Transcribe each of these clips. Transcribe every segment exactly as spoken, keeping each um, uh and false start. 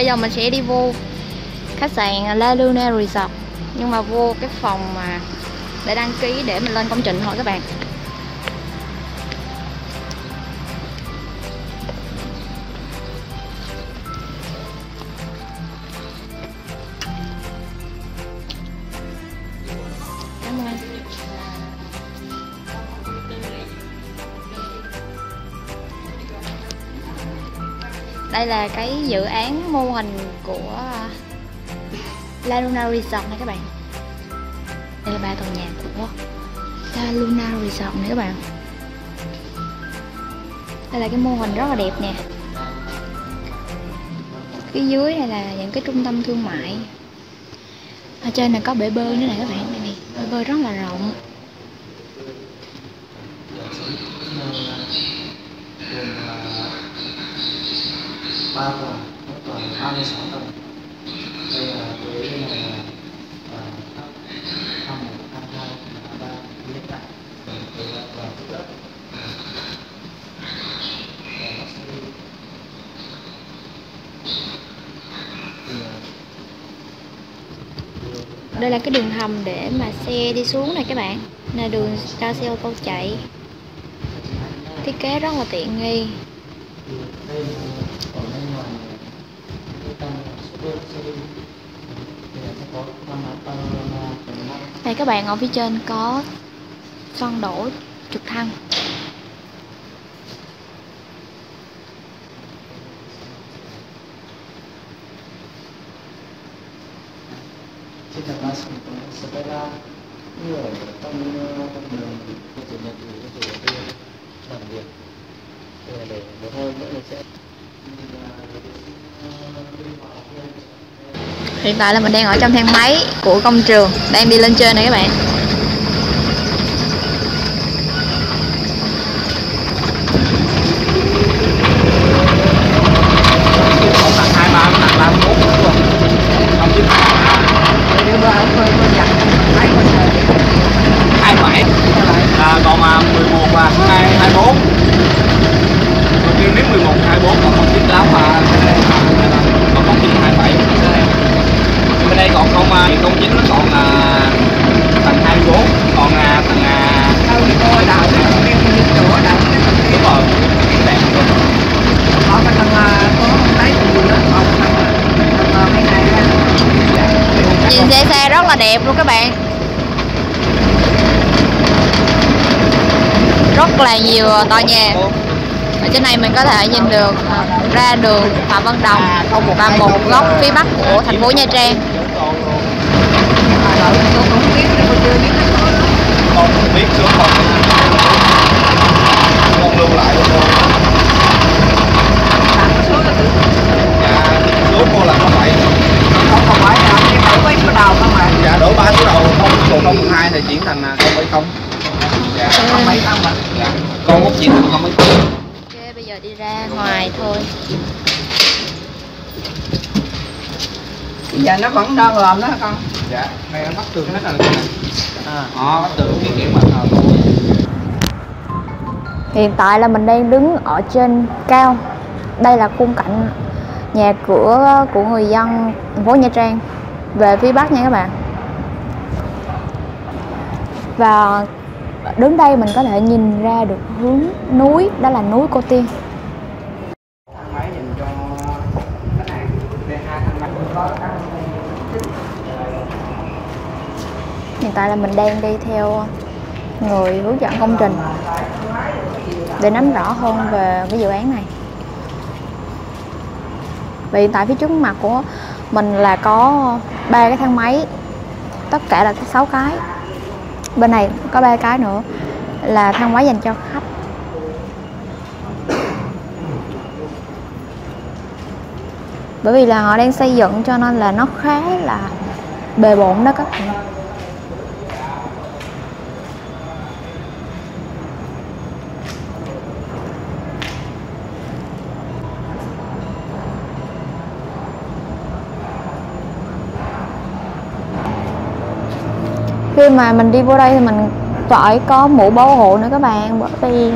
Bây giờ mình sẽ đi vô khách sạn La Luna Resort, nhưng mà vô cái phòng mà để đăng ký để mình lên công trình thôi các bạn. Đây là cái dự án mô hình của La Luna Resort này các bạn. Đây là ba tòa nhà của La Luna Resort này các bạn. Đây là cái mô hình rất là đẹp nè. Phía dưới này là những cái trung tâm thương mại. Ở trên này có bể bơi nữa nè các bạn. Đây này, bể bơi rất là rộng. ba tầng, một tầng, hai mươi sáu tầng. Đây là với là hai, hai, hai, ba, bốn, năm, đây là cái đường hầm để mà xe đi xuống này các bạn. Là đường cho xe ô tô chạy. Thiết kế rất là tiện nghi. Đây các bạn, ở phía trên có sân đổ trực thăng. Hiện tại là mình đang ở trong thang máy của công trường, đang đi lên trên này các bạn. Đẹp luôn các bạn, rất là nhiều tòa nhà. Ở trên này mình có thể nhìn được ra đường Phạm Văn Đồng và một góc phía bắc của thành phố Nha Trang. Dạ, đổi ba số đầu không không hai thì chuyển thành không bảy không. Dạ, không bảy không ạ. Dạ, con muốn chuyển thành không bảy không. Ok, bây giờ đi ra ngoài thôi. Bây giờ nó vẫn đo lòm đó con. Dạ, này nó bắt tường hết rồi. À, họ bắt tường cái kiểu mà thôi. Hiện tại là mình đang đứng ở trên cao. Đây là khung cảnh nhà cửa của người dân thành phố Nha Trang về phía bắc nha các bạn. Và đứng đây mình có thể nhìn ra được hướng núi, đó là núi Cô Tiên. Hiện tại là mình đang đi theo người hướng dẫn công trình để nắm rõ hơn về cái dự án này. Vì hiện tại phía trước mặt của mình là có ba cái thang máy, tất cả là sáu cái. Bên này có ba cái nữa là thang máy dành cho khách. Bởi vì là họ đang xây dựng cho nên là nó khá là bề bộn đó các bạn. Khi mà mình đi vô đây thì mình phải có mũ bảo hộ nữa các bạn, bởi vì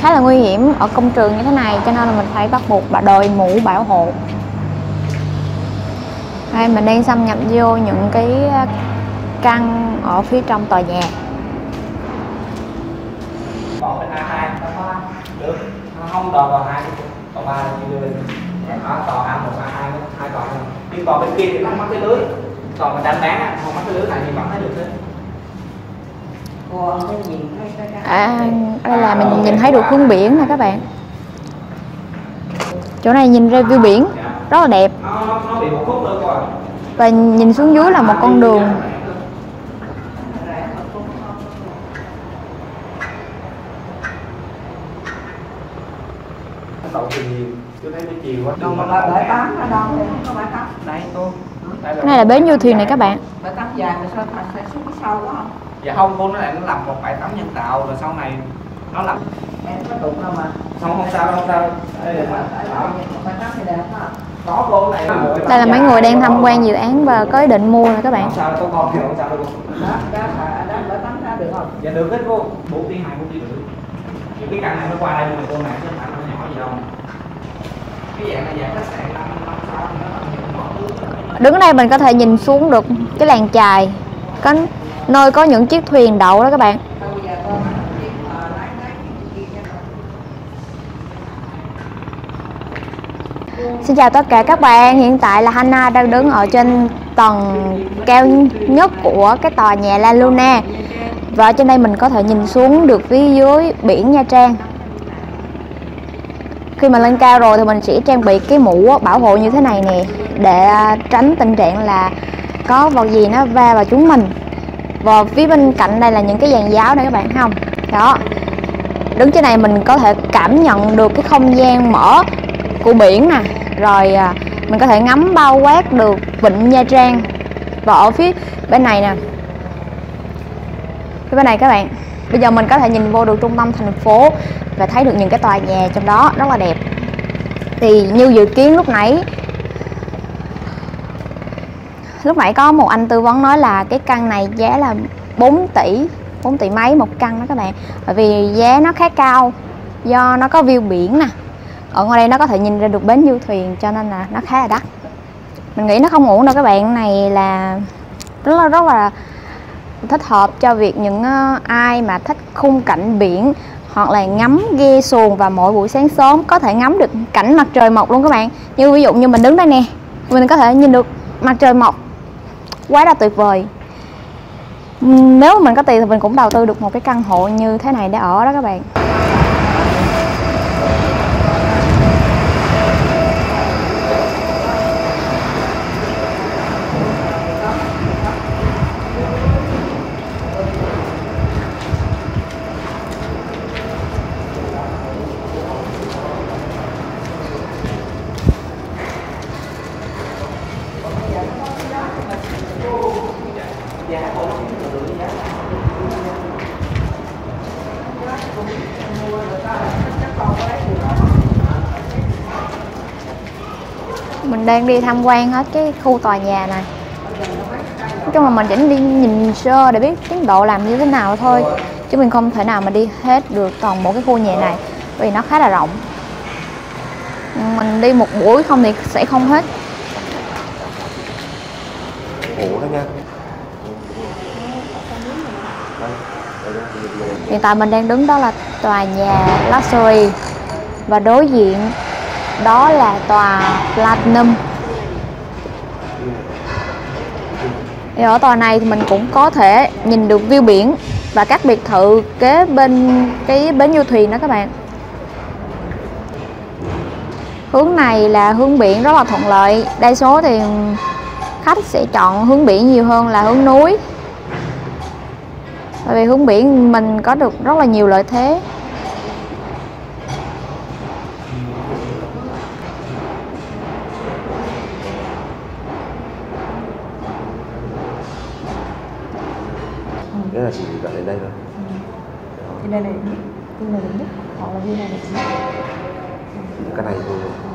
khá là nguy hiểm ở công trường như thế này, cho nên là mình phải bắt buộc là đội mũ bảo hộ. Đây, mình đang xâm nhập vô những cái căn ở phía trong tòa nhà. Không, tòa còn hai, tòa ba là như vậy. Tòa A một, A hai, hai tòa này. Nhưng tòa bên kia thì nó không mắc cái lưới. Tòa mình đang bán không mắc cái lưới này thì vẫn thấy được hết. À, đây là mình nhìn thấy được hướng biển nè các bạn. Chỗ này nhìn ra view biển rất là đẹp. Và nhìn xuống dưới là một con đường. Cái này là bến du thuyền này các bạn. Dạ không, cô nó lại nó làm một bãi tắm nhân tạo rồi sau này nó làm. Em có đụng đâu mà. Không, không sao, không sao. Đây là mấy người đang tham quan dự án và có ý định mua nè các bạn. Không sao, tôi còn hiểu không sao đâu. Đó, đó là bãi tắm ra được không? Dạ được hết cô, bốn tiếng hai, bốn tiếng rưỡi. Những cái căn này nó qua đây cô này chứ không nhỏ gì đâu. Cái dạng này dạng khách sạn năm sao nữa. Đứng ở đây mình có thể nhìn xuống được cái làng chài. Có nơi có những chiếc thuyền đậu đó các bạn. Xin chào tất cả các bạn. Hiện tại là Hannah đang đứng ở trên tầng cao nhất của cái tòa nhà La Luna. Và trên đây mình có thể nhìn xuống được phía dưới biển Nha Trang. Khi mà lên cao rồi thì mình sẽ trang bị cái mũ bảo hộ như thế này nè, để tránh tình trạng là có vật gì nó va vào chúng mình. Và phía bên cạnh đây là những cái dàn giáo đây các bạn thấy không? Đó. Đứng trên này mình có thể cảm nhận được cái không gian mở của biển nè. Rồi mình có thể ngắm bao quát được Vịnh Nha Trang. Và ở phía bên này nè, phía bên này các bạn, bây giờ mình có thể nhìn vô được trung tâm thành phố và thấy được những cái tòa nhà trong đó rất là đẹp. Thì như dự kiến lúc nãy Lúc nãy có một anh tư vấn nói là cái căn này giá là bốn tỷ, bốn tỷ mấy một căn đó các bạn. Bởi vì giá nó khá cao, do nó có view biển nè. Ở ngoài đây nó có thể nhìn ra được bến du thuyền cho nên là nó khá là đắt. Mình nghĩ nó không ổn đâu các bạn. Cái này là rất là, rất là thích hợp cho việc những ai mà thích khung cảnh biển, hoặc là ngắm ghe xuồng và mỗi buổi sáng sớm có thể ngắm được cảnh mặt trời mọc luôn các bạn. Như ví dụ như mình đứng đây nè, mình có thể nhìn được mặt trời mọc, quá là tuyệt vời. Nếu mình có tiền thì mình cũng đầu tư được một cái căn hộ như thế này để ở đó các bạn. Mình đang đi tham quan hết cái khu tòa nhà này. Nói chung là mình vẫn đi nhìn sơ để biết tiến độ làm như thế nào thôi, chứ mình không thể nào mà đi hết được toàn bộ cái khu nhà này, vì nó khá là rộng. Mình đi một buổi không thì sẽ không hết. Hiện tại mình đang đứng đó là tòa nhà Lá Sười, và đối diện đó là tòa Platinum. Thì ở tòa này thì mình cũng có thể nhìn được view biển và các biệt thự kế bên cái bến du thuyền đó các bạn. Hướng này là hướng biển rất là thuận lợi. Đa số thì khách sẽ chọn hướng biển nhiều hơn là hướng núi. Bởi vì hướng biển mình có được rất là nhiều lợi thế. Nghĩa là chỉ đặt đến đây thôi. Cái này là nhất, cái này là nhất, hoặc là cái này là nhất. Cái này thôi.